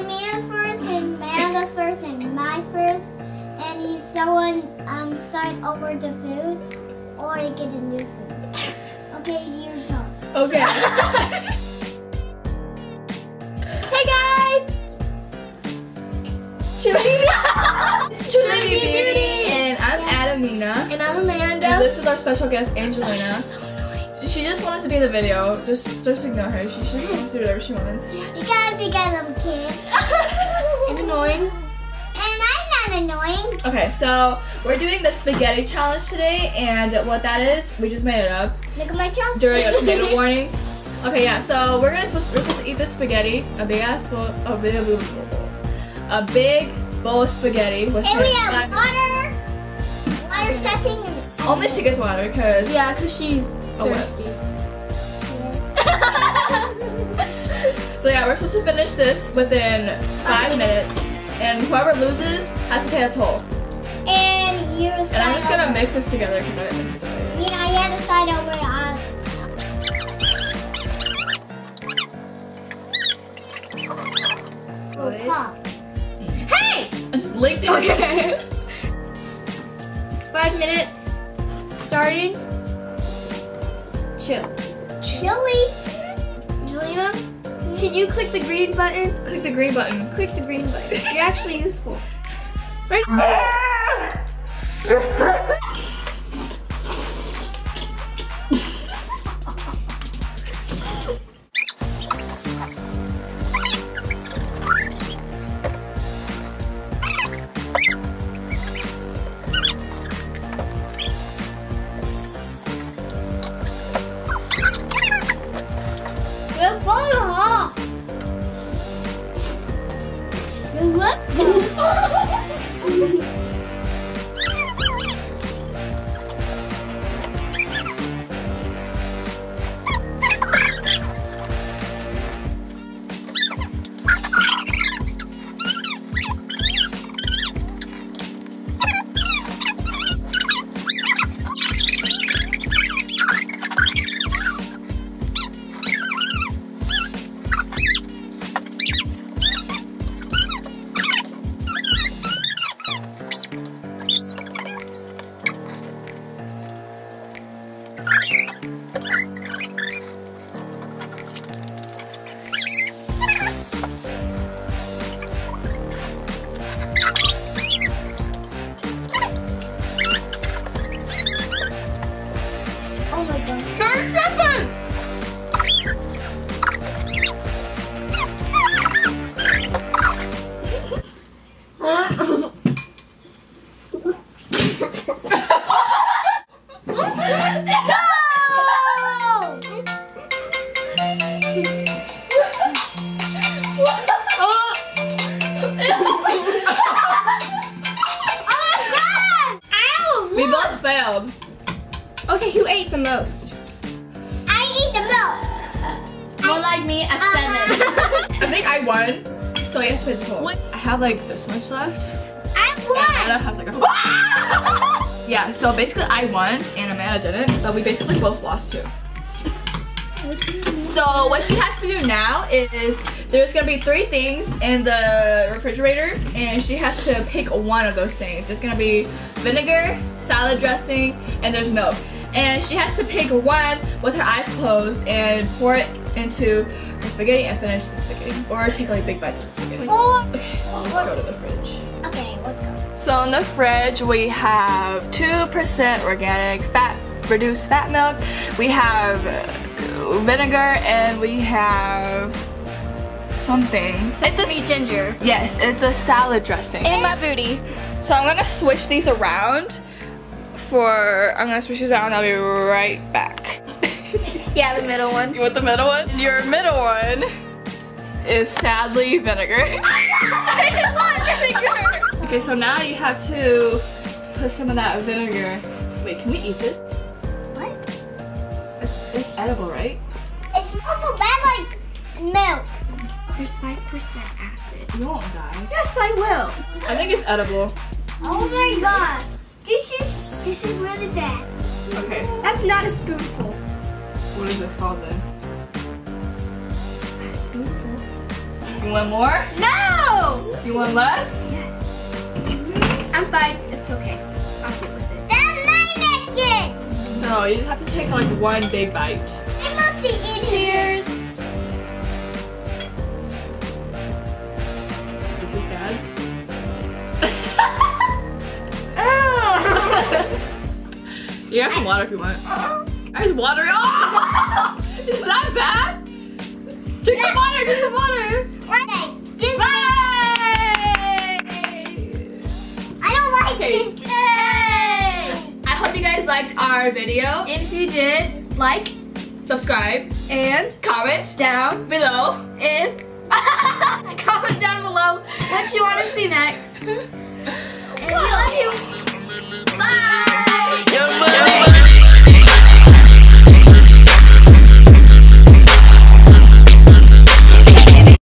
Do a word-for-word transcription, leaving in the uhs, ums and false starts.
Amanda first, and Amanda first, and my first, and if someone um start over the food, or you get a new food. Okay, you go. Okay. Hey guys! Chilini! It's Chilini Beauty, and I'm yeah. Adamina. And I'm Amanda. And this is our special guest, Angelina. She just wanted to be in the video. Just just ignore her. She just wants to do whatever she wants. You gotta be because I'm cute. And annoying. And I'm not annoying. Okay, so we're doing the spaghetti challenge today, and what that is, we just made it up. Look at my challenge. During a tomato warning. Okay, yeah, so we're gonna supposed we're supposed to eat this spaghetti. A big ass bowl a big a big bowl of spaghetti. With and we have water. Water setting in it. Only she gets water, cause yeah, cause she's thirsty. So yeah, we're supposed to finish this within five minutes, and whoever loses has to pay a toll. And you. And I'm just gonna over. mix this together because I didn't mix it together. Yeah, you have to slide over on. Oh, pop. Hey! I just licked it. Okay. Five minutes. Starting. Chill. Chili. Angelina, can you click the green button? Click the green button. Click the green button. You're actually useful. Right? What? Okay, who ate the most? I ate the most. More like me, a seven. Uh-huh. I think I won, so yes, it's cool. I have like this much left. I won. Amanda has like a. Yeah, so basically I won and Amanda didn't, but we basically both lost too. So what she has to do now is there's gonna be three things in the refrigerator, and she has to pick one of those things. It's gonna be vinegar, salad dressing, and there's milk. And she has to pick one with her eyes closed and pour it into her spaghetti and finish the spaghetti. Or take like big bites of the spaghetti. Or, okay, I'll just go to the fridge. Okay, let's go. So in the fridge we have two percent organic fat, reduced fat milk. We have vinegar and we have something. Sesame it's a, ginger. Yes, it's a salad dressing. And my booty. So I'm gonna switch these around. For, I'm gonna switch this out and I'll be right back. Yeah, the middle one. You want the middle one? Your middle one is sadly vinegar. I just want vinegar. Okay, so now you have to put some of that vinegar. Wait, can we eat this? What? It's, it's edible, right? It smells so bad like milk. There's five percent acid. You won't die. Yes, I will. I think it's edible. Oh my god. This is This is really bad. Okay. That's not a spoonful. What is this called then? Not a spoonful. You want more? No! You want less? Yes. I'm fine. It's okay. I'll get with it. That's my napkin! No, you just have to take like one big bite. I must be eating. Cheers! Is this bad? Oh. You have some water if you want. There's water. Oh! Is that bad? Drink some water, drink some water! Okay, this way. I don't like okay. this way. I hope you guys liked our video. If you did, like, subscribe, and comment down below if comment down below what you want to see next.